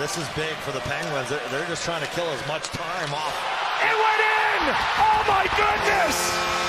This is big for the Penguins. They're just trying to kill as much time off. It went in! Oh my goodness!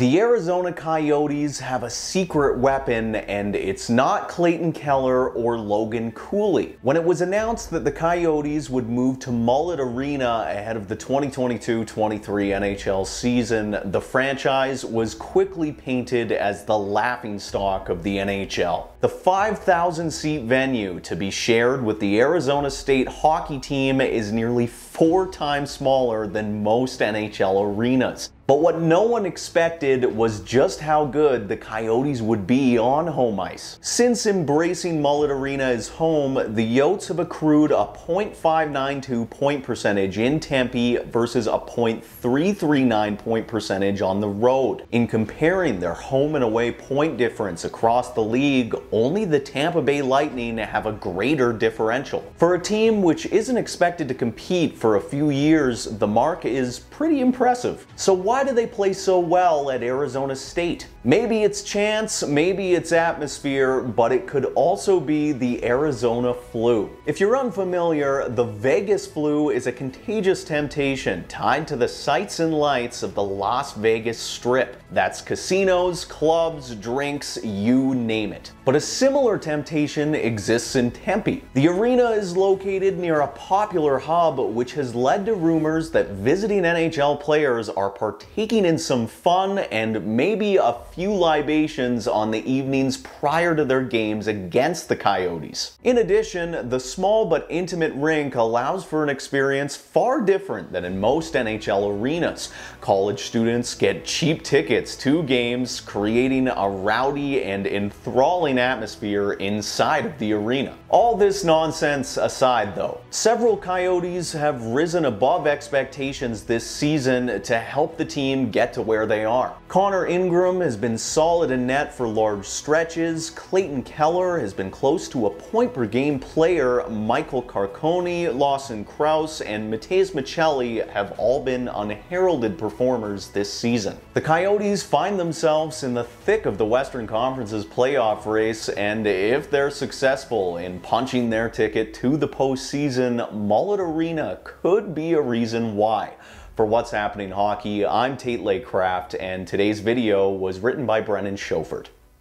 The Arizona Coyotes have a secret weapon, and it's not Clayton Keller or Logan Cooley. When it was announced that the Coyotes would move to Mullet Arena ahead of the 2022-23 NHL season, the franchise was quickly painted as the laughingstock of the NHL. The 5,000-seat venue, to be shared with the Arizona State hockey team, is nearly 4 times smaller than most NHL arenas. But what no one expected was just how good the Coyotes would be on home ice. Since embracing Mullet Arena as home, the Yotes have accrued a .592 point percentage in Tempe versus a .339 point percentage on the road. In comparing their home and away point difference across the league, only the Tampa Bay Lightning have a greater differential. For a team which isn't expected to compete for a few years, the mark is pretty impressive. So why do they play so well at Arizona State? Maybe it's chance, maybe it's atmosphere, but it could also be the Arizona flu. If you're unfamiliar, the Vegas flu is a contagious temptation tied to the sights and lights of the Las Vegas Strip. That's casinos, clubs, drinks, you name it. But a similar temptation exists in Tempe. The arena is located near a popular hub, which has led to rumors that visiting NHL players are partaking in some fun and maybe a few libations on the evenings prior to their games against the Coyotes. In addition, the small but intimate rink allows for an experience far different than in most NHL arenas. College students get cheap tickets to games, creating a rowdy and enthralling atmosphere inside of the arena. All this nonsense aside, though, several Coyotes have risen above expectations this season to help the team get to where they are. Connor Ingram has been solid in net for large stretches. Clayton Keller has been close to a point per game player. Michael Carcone, Lawson Crouse, and Mateusz Michalek have all been unheralded performers this season. The Coyotes find themselves in the thick of the Western Conference's playoff race, and if they're successful in punching their ticket to the postseason, Mullet Arena could be a reason why. For What's Happening Hockey, I'm Tate Laycraft, and today's video was written by Brennan Schaufert.